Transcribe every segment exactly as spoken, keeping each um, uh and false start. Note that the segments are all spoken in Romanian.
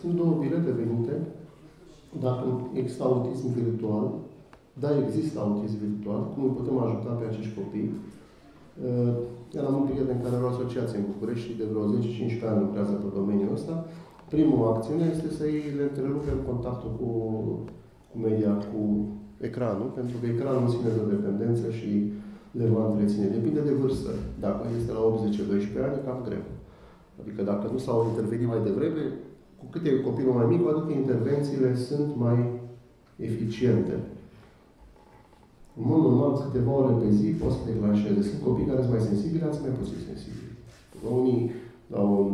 sunt două bilete venite, dacă există autism virtual, da, există autism virtual, cum îi putem ajuta pe acești copii. Eram un prieten care are o asociație în București și de vreo zece cincisprezece ani lucrează pe domeniul ăsta. Prima acțiune este să îi le întrerupe contactul cu, cu media, cu ecranul, pentru că ecranul nu ține de o dependență și le va întreține. Depinde de vârstă. Dacă este la opt, zece, doisprezece ani, e cam greu. Adică dacă nu s-au intervenit mai devreme, cu cât e copilul mai mic, cu atât intervențiile sunt mai eficiente. În mod normal, câteva ore pe zi poți să declanșeze. Sunt copii care sunt mai sensibili, alții mai puțin sensibili. Unii, la un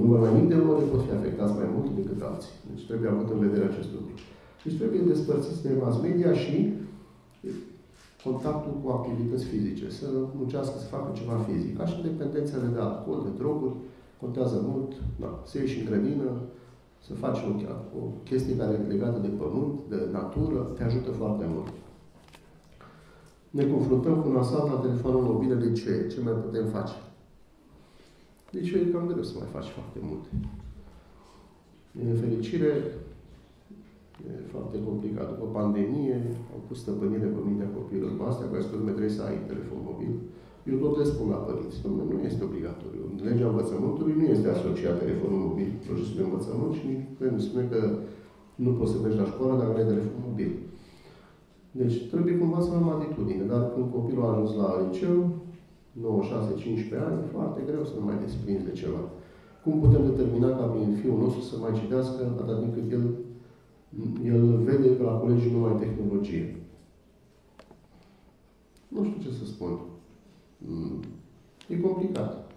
număr mai mic de ore, pot fi afectați mai mult decât alții. Deci trebuie avut în vedere acest lucru. Deci trebuie despărțiți de mass media și contactul cu activități fizice. Să muncească, să facă ceva fizic. Așa, dependențele de alcool, de droguri, contează mult. Da. Să ieși în grădină, să faci o, o chestie care e legată de pământ, de natură, te ajută foarte mult. Ne confruntăm cu un asalt la telefonul mobil, de ce? Ce mai putem face? Deci e cam greu să mai faci foarte multe. Din nefericire, e foarte complicat. După pandemie, au pus stăpânire pe mintea copiilor noastre, care spune că trebuie să ai telefon mobil. Eu tot le spun la părinți, domnule, nu este obligatoriu. În legea învățământului nu este asociat telefonul mobil, procesul de învățământ și nici nu spune că nu poți să mergi la școală dacă nu ai telefon mobil. Deci trebuie cumva să am atitudine, dar când copilul a ajuns la liceu, nouă, șase, cincisprezece ani, e foarte greu să nu mai desprinzi de ceva. Cum putem determina ca fiul nostru să mai citească atât timp cât el, el vede că la colegii nu mai ai tehnologie? Nu știu ce să spun. E complicat.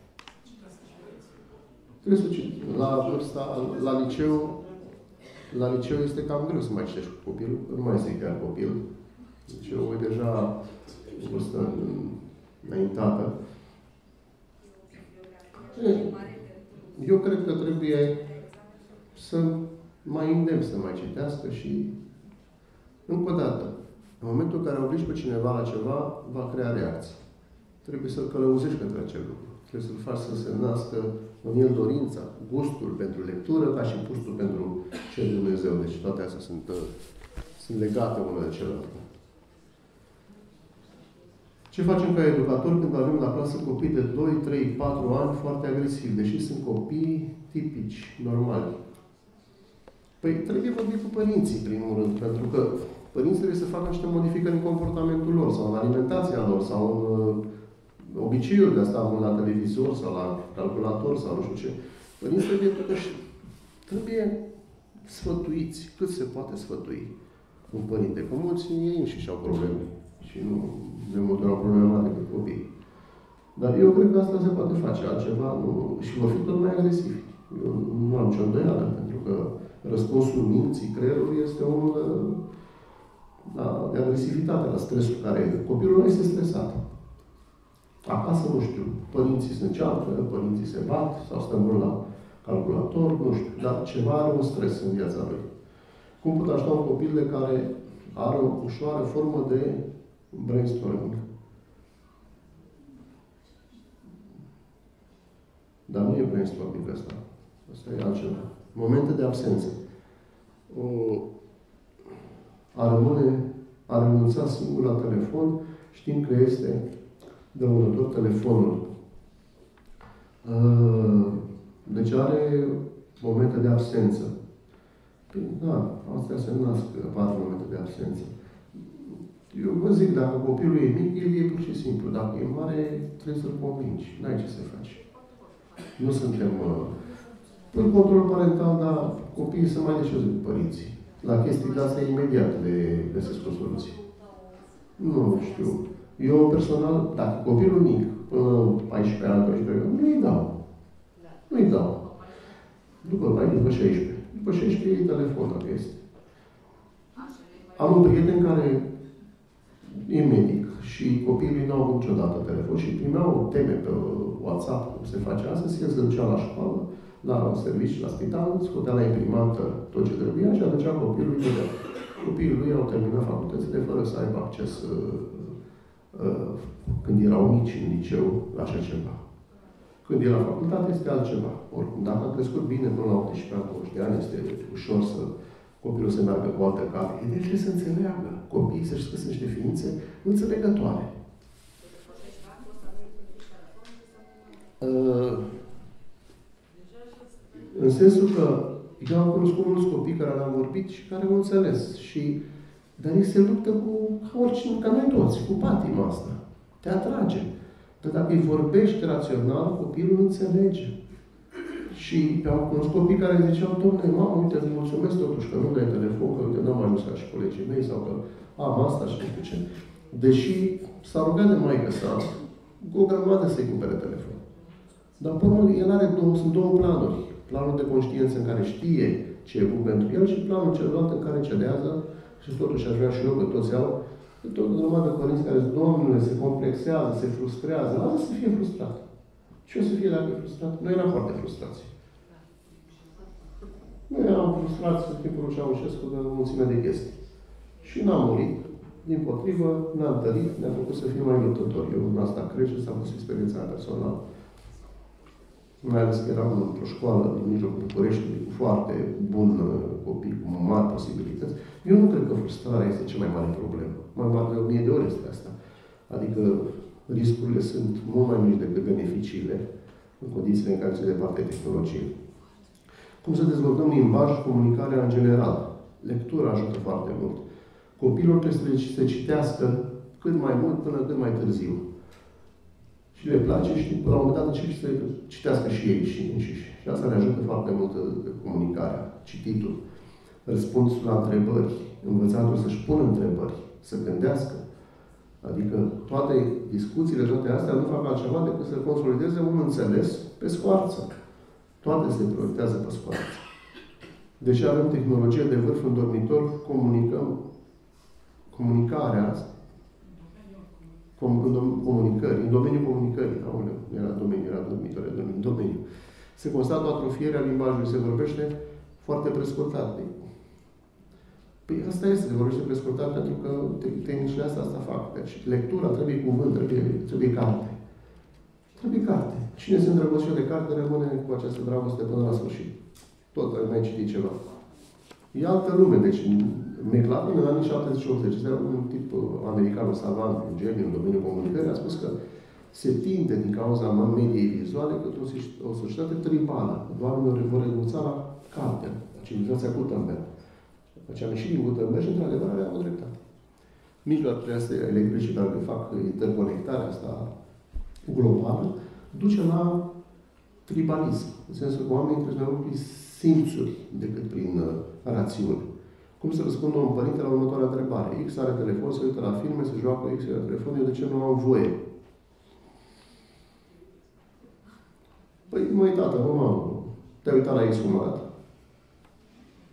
Trebuie să citești. La vârsta, la liceu, la liceu este cam greu să mai citești cu copilul, nu mai este chiar copil. Liceul e deja o vârstă înaintată. Eu cred că trebuie să mai îndemn să mai citească și, încă o dată, în momentul în care obligi pe cineva la ceva, va crea reacții. Trebuie să-l călăuzești pentru acel lucru. Trebuie să-l faci să se nască în el dorința, gustul pentru lectură, ca și gustul pentru ce de Dumnezeu. Deci toate astea sunt, sunt legate unele de celelalte. Ce facem ca educatori când avem la clasă copii de doi, trei, patru ani foarte agresivi, deși sunt copii tipici, normali? Păi trebuie vorbit cu părinții, în primul rând, pentru că părinții trebuie să facă niște modificări în comportamentul lor, sau în alimentația lor, sau în obiceiul de a sta la televizor sau la calculator sau nu știu ce. Părinții trebuie totuși, trebuie sfătuiți, cât se poate sfătui un părinte. Că mulți ei înșiși au probleme și nu de multe ori au probleme mari decât copiii. Dar eu cred că asta se poate face altceva nu, și vor fi tot mai agresivi. Eu nu am nicio îndoială, pentru că răspunsul minții, creierului este unul da, de agresivitate la stresul care copilul nu este stresat. Acasă, nu știu, părinții se încearcă, părinții se bat, sau stă mult la calculator, nu știu, dar ceva are un stres în viața lui. Cum pot ajuta un copil de care are o ușoară formă de brainstorming? Dar nu e brainstorming ăsta. Asta e altceva. Momente de absență. A rămâne, a renunța singur la telefon, știm că este dăunător telefonul. Deci are momente de absență. Păi, da, astea se nasc, patru momente de absență. Eu vă zic, dacă copilul e mic, el e pur și simplu. Dacă e mare, trebuie să-l convingi. N-ai ce să faci. Nu suntem în control parental, dar copiii sunt mai necioși decât părinții. La chestii de astea, imediat le găsesc o soluție. Nu știu. Eu, personal, dacă copilul mic, până paisprezece ani, nu-i dau. Nu-i dau. După mai după șaisprezece. După șaisprezece e telefon, dacă este. Am un prieten care e medic și copiii nu au avut niciodată telefon și primeau teme pe WhatsApp, cum se face astăzi, el se ducea la școală, la un serviciu, la spital, scotea la imprimantă tot ce trebuia și aducea copilului de dea. Copiii lui au terminat facultățile fără să aibă acces când erau mici în liceu, la așa ceva. Când e la facultate, este altceva. Oricum, dacă a crescut bine până la optsprezece douăzeci de ani, este ușor să copilul să meargă cu altă cale. El trebuie să înțeleagă. Copiii să-și scăsă niște ființe înțelegătoare. Uh, în sensul că eu am cunoscut mulți copii care le-am vorbit și care au înțeles. Și, dar ei se luptă cu, ca oricine, ca noi toți, cu patima asta. Te atrage. Dar dacă îi vorbești rațional, copilul înțelege. Și am cunoscut copii care ziceau, dom'le, mamă, uite, îți mulțumesc totuși că nu dai telefon, că uite, n-am ajuns ca și colegii mei, sau că am asta și nu știu ce. Deși s-a rugat de maică sa, o grămadă să-i cumpere telefon. Dar, până el are două, sunt două planuri. Planul de conștiință în care știe ce e bun pentru el și planul celălalt în care cedează și totuși aș vrea și eu, că toți au, că tot o grămadă de părinți care zic, domnule, se complexează, se frustrează, lasă să fie frustrat. Și eu să fie dacă frustrat. Noi eram foarte frustrați. Noi eram frustrați cu tipul Ceaușescu de o mulțime de chestii. Și n-am murit. Din potrivă, n-am tărit, ne-a făcut să fim mai luptători. Eu în asta crește, s-a pus experiența mea personală. Mai ales că eram într-o școală din mijlocul Bucureștiului, cu foarte bun copii, cu mari posibilități. Eu nu cred că frustrarea este cea mai mare problemă. Mai mare de o mie de ori este asta. Adică riscurile sunt mult mai mici decât beneficiile în condițiile în care se departe tehnologie. Cum să dezvoltăm limbaj și comunicarea în general? Lectura ajută foarte mult. Copilul trebuie să se citească cât mai mult până cât mai târziu. Și le place și la un moment dat încep să citească și ei și înșiși. Și asta ne ajută foarte mult comunicarea, cititul, răspunsul la întrebări, învățatul să-și pună întrebări, să gândească. Adică toate discuțiile, toate astea nu fac altceva decât să consolideze un înțeles pe scoarță. Toate se proiectează pe scoarță. Deși avem tehnologie de vârf în dormitor, comunicăm comunicarea comunicării, în domeniul comunicării, aoleu, era domeniu, era dormitor, era domeniu. Se constată o atrofiere a limbajului, se vorbește foarte prescurtat. Păi asta este, se vorbește prescurtat pentru că tehnicile astea asta fac. Deci lectura, trebuie cuvânt, trebuie, trebuie carte. Trebuie carte. Cine se îndrăgostește de carte, rămâne cu această dragoste până la sfârșit. Tot ai mai citit ceva. E altă lume, deci McLaren, în anii șaptezeci și optzeci, era un tip american, savant, un geniu în domeniul comunicării, a spus că se tinde din cauza mediei vizuale către o societate tribală. Oamenilor vor renunța la carte, la civilizația Gutenberg. Deci am ieșit din Gutenberg și, într-adevăr, aveam o dreptate. Mijloacele electrice care le fac interconectarea asta globală duce la tribalism. În sensul că oamenii trebuie mai mult prin simțuri decât prin rațiuni. Cum să răspundă un părinte la următoarea întrebare? X are telefon, se uită la filme, se joacă X la telefon, eu de ce nu am voie? Păi, măi, tată, mă, mă, te-ai uitat la X cum arată.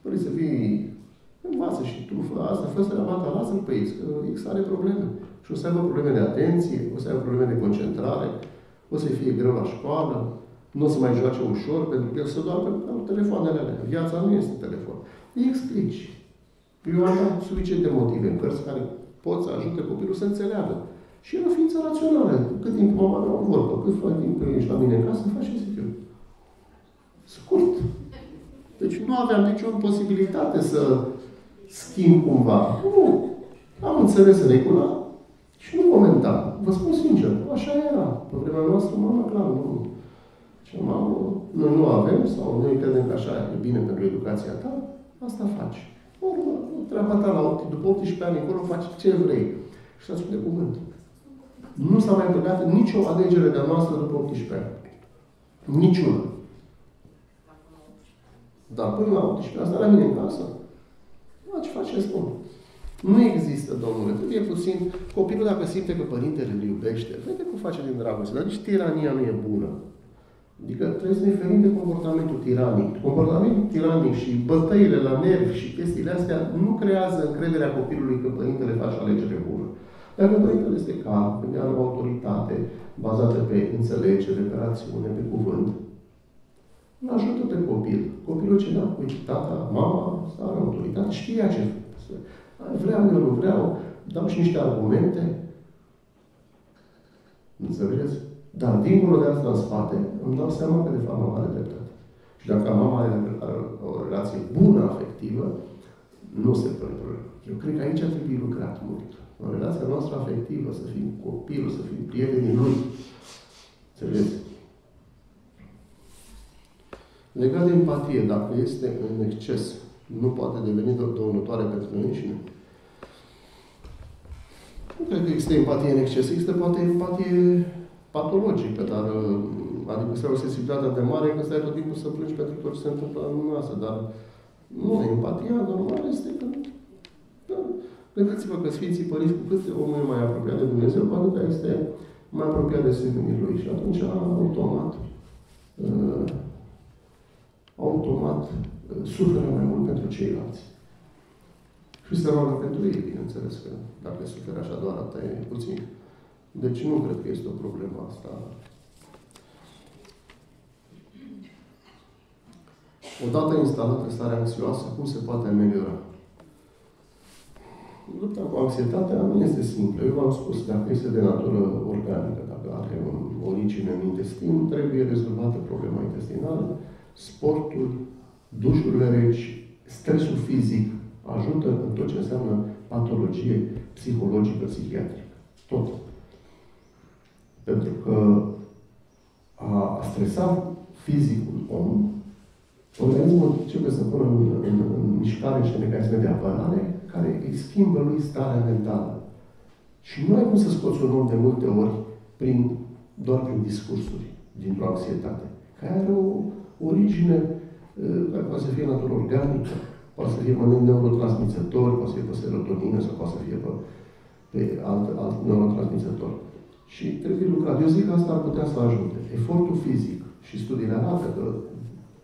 Păi să fii, învață și tu, fă asta, fă să rabata, lasă-l pe X, că X are probleme. Și o să aibă probleme de atenție, o să aibă probleme de concentrare, o să fie greu la școală, nu o să mai joace ușor, pentru că el se doarme pe telefoanele alea. Viața nu este telefon. Îi explici. Eu am suficient de motive în cărți care pot să ajute copilul să înțeleagă. Și el o ființă rațională. Cât timp mama mea o vorbă, cât timp ești la mine în casă, faci ce zic eu. Scurt. Deci nu aveam nicio posibilitate să schimb cumva. Nu. Am înțeles regula și nu comentam. Vă spun sincer, așa era. Pe vremea noastră, mama, clar, nu. Și mama, noi nu avem, sau noi credem că așa e bine pentru educația ta, asta faci. Oricum, treaba ta la opt, după optsprezece ani încolo, faci ce vrei. Și s-a spus de cuvânt. Nu s-a mai plecat nicio alegere de-a noastră după optsprezece ani. Niciuna. Dar până la optsprezece, asta la mine în casă. Da, ce faci, ce spun. Nu există, domnule, trebuie puțin. Copilul, dacă simte că părintele îl iubește, vede cum face din dragoste, dar nici tirania nu e bună. Adică trebuie să ne ferim de comportamentul tiranic. Comportamentul tiranic și bătăile la nervi și chestiile astea nu creează încrederea copilului că părintele face alegere bună. Dacă părintele este calm, când are o autoritate bazată pe înțelegere, pe rațiune, pe cuvânt, îl ajută pe copil. Copilul ce da, cu tata, mama, sau are autoritate, știa ce vreau, eu nu vreau, dau și niște argumente. Înțelegeți? Dar dincolo de asta în spate, îmi dau seama că de fapt mama are dreptate. Și dacă mama are o relație bună, afectivă, nu se pune problema. Eu cred că aici ar trebui lucrat mult. În relația noastră afectivă, să fim copilul, să fim prietenii lui. Înțelegeți? Legat de empatie, dacă este în exces, nu poate deveni dăunătoare pentru noi înșine. Nu cred că există empatie în exces. Există poate empatie patologică, dar adică este o sensibilitate de mare că stai tot timpul să plângi pentru tot ce se întâmplă în lumea asta. Dar nu, empatia normală este că... Da. Gândiți-vă că Sfinții Părinți, cu cât omul e mai apropiat de Dumnezeu, cu atât este mai apropiat de Sfinții Lui. Și atunci, automat, uh, automat, uh, suferă mai mult pentru ceilalți. Și se roagă pentru ei, bineînțeles, că dacă suferă așa doar atât e puțin. Deci nu cred că este o problemă asta. Odată instalată starea anxioasă, cum se poate ameliora? Lupta cu anxietatea nu este simplă. Eu v-am spus, dacă este de natură organică, dacă are o origine în intestin, trebuie rezolvată problema intestinală. Sportul, dușurile reci, stresul fizic ajută în tot ce înseamnă patologie psihologică, psihiatrică. Tot. Pentru că a stresa fizicul om, organismul începe să pună în, în, în mișcare niște mecanisme de apărare care îi schimbă lui starea mentală. Și nu ai cum să scoți un om de multe ori prin, doar prin discursuri, dintr-o anxietate, care are o origine care poate să fie natură organică, poate să fie pe neurotransmițător, poate să fie pe serotonină sau poate să fie pe, pe alt, alt neurotransmițător. Și trebuie lucrat. Eu zic că asta ar putea să ajute. Efortul fizic și studiile arată că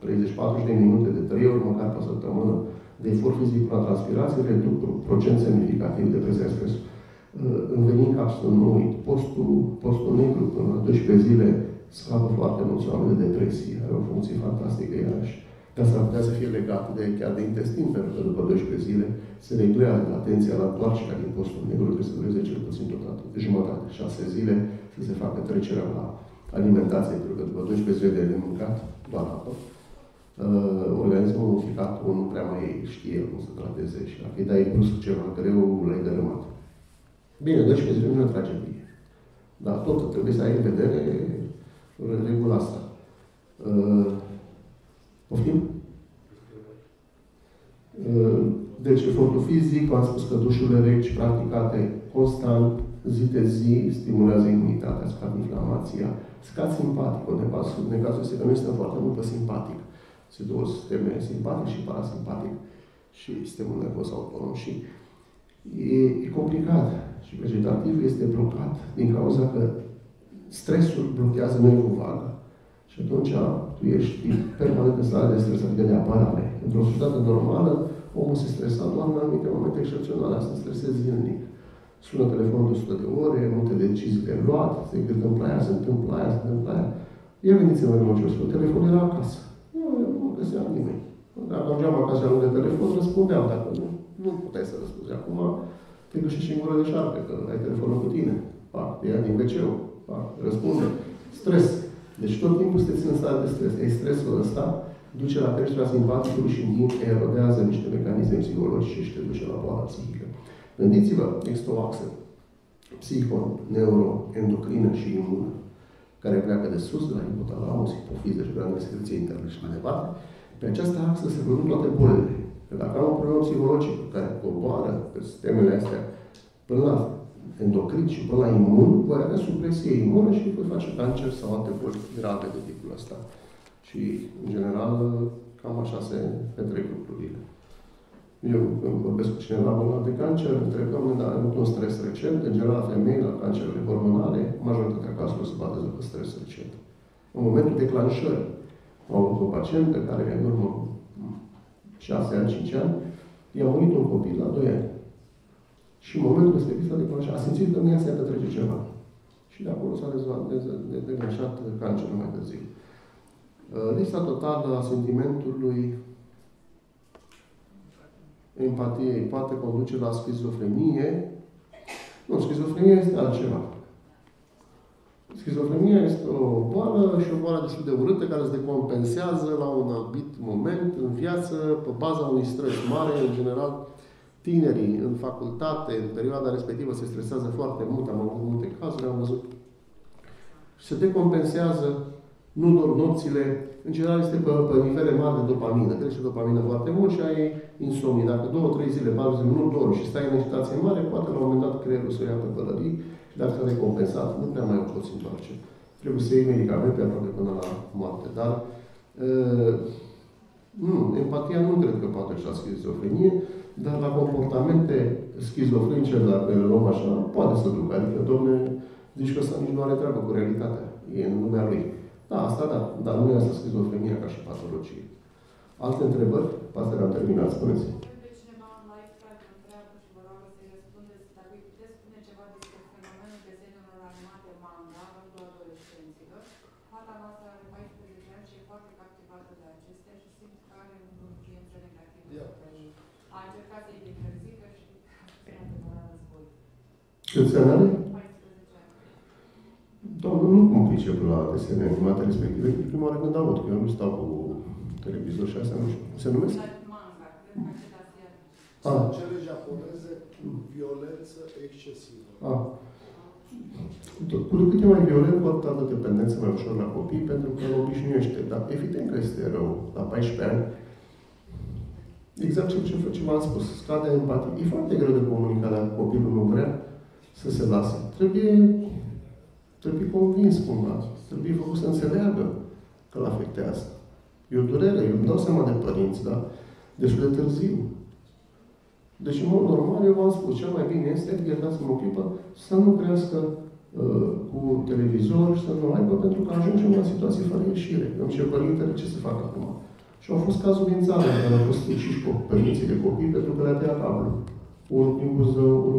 treizeci patruzeci de minute de trei ori, măcar pe săptămână, de efort fizic până la transpirație, reduc un procent semnificativ de prezență stres. Învenind capsul nu uit, postul, postul negru până la douăsprezece zile scapă foarte mulți oameni de depresie. Are o funcție fantastică iarăși. De asta ar putea să fie legat de, chiar de intestin, pentru că după douăsprezece zile se reglează atenția la întoarcerea din postul negru, trebuie să dureze cel puțin totodată, jumătate, șase zile, să se facă trecerea la alimentație, pentru că după douăsprezece zile de mâncat, doar apă, Uh, organismul modificat nu prea mai știe cum să trateze și dacă îi dai brusc ceva greu, l-ai dărâmat. Bine, douăsprezece zile nu ne trage bine. Dar tot trebuie să ai în vedere regula asta. Uh, poftim? Uh, deci efortul fizic, v-am spus că dușurile reci practicate constant, zi de zi, stimulează imunitatea, scad inflamația, scad simpaticul. Negația este că nu este foarte mult pe simpatic. Sunt două sisteme, simpatic și parasimpatic, și sistemul nervos autonom. Și e, e complicat. Și vegetativ este blocat din cauza că stresul blochează nervul vag. Și atunci tu ești permanent în stare de stres, adică de apărare. Într-o societate normală, omul se stresa doar în anumite momente excepționale. Asta stresezi zilnic. Sună telefonul de o sută de ore, multe decizii de luat, se întâmplă aia, se întâmplă aia, se întâmplă aia. Ia veniți-vă în urmă ce o spun, telefonul era acasă. Găseam nimeni. Dacă ajungeam acasă și de telefon, răspundeam. Dacă nu, nu puteai să răspunzi. Acum te găsești în gură de șarpe, că ai telefonul cu tine. Pac, te ia din ve ce-ul. Pac, răspunde. Stres. Deci tot timpul sunteți în stare de stres. E stresul ăsta duce la creșterea simpaticului și erodează niște mecanisme psihologice și te duce la boala psihică. Gândiți-vă, există o axă psiho-neuro-endocrină și imună, care pleacă de sus, de la hipotalamus, hipofiză și de la secreție internă și mai departe. Pe această axă se produc toate bolile. Că dacă am o problemă psihologică care coboară pe sistemele astea până la endocrin și până la imun, voi avea supresie imună și voi face cancer sau alte boli grave de tipul ăsta. Și, în general, cam așa se petrec lucrurile. Eu, când vorbesc cu cineva bolnav de cancer, întreb că am avut un stres recent, în general femei, la cancerele hormonale, majoritatea cazurilor se batează pe stres recent. În momentul declanșării, am avut o pacientă care, în urmă șase ani, cinci ani, i-a murit un copil la doi ani. Și în momentul respectiv s-a declanșat. A simțit că în ea se petrece ceva. Și de acolo s-a declanșat cancerul mai târziu. Lista totală a sentimentului empatiei poate conduce la schizofrenie. Nu, schizofrenie este altceva. Schizofrenia este o boală și o boală destul de urâtă care se decompensează la un anumit moment în viață pe baza unui stres mare. În general, tinerii în facultate, în perioada respectivă, se stresează foarte mult. Am avut multe cazuri, am văzut. Se decompensează, nu dorm nopțile. În general este pe, pe nivele mari de dopamină. Trece dopamină foarte mult și ai insomnie. Dacă două, trei zile, patru zile nu dormi și stai în agitație mare, poate la un moment dat creierul să o ia pe pălării. Dar s-a recompensat, nu prea mai o poți întoarce. Trebuie să iei medicamente aproape până la moarte. Dar uh, nu, empatia nu cred că poate așa schizofrenie, dar la comportamente schizofrenice, dacă le luăm așa, poate să ducă. Adică, domne, zici că ăsta nici nu are treabă cu realitatea. E în lumea lui. Da, asta da, dar nu e asta schizofrenia ca și patologie. Alte întrebări? Pastea am terminat, spuneți. Câți ani are? Domnul nu mă pricep la desene animate respective. E prima oară când aud, că eu nu stau cu televizor și astea, nu știu cum se numesc. Sunt cele japoneze cu violență excesivă. Cu cât e mai violent, cu atâta dependență mai ușor la copii, pentru că îl obișnuiește. Dar evident că este rău. La paisprezece ani, exact ce v-am spus, scade empatia. E foarte greu de comunicat dacă copilul nu vrea să se lasă. Trebuie, trebuie convins cumva. Trebuie făcut să înțeleagă că îl afectează. E o durere. Eu îmi dau seama de părinți, dar destul de târziu. Deci, în mod normal, eu v-am spus, cel mai bine este, iertați-mă o clipă, să nu crească uh, cu televizor, să nu aibă, pentru că ajungem la situații fără ieșire. Îmi cer părintele ce se fac acum. Și au fost cazuri din țară, care au fost uciși părinții de copii pentru că le-a tăiat cablul. Unul din buză,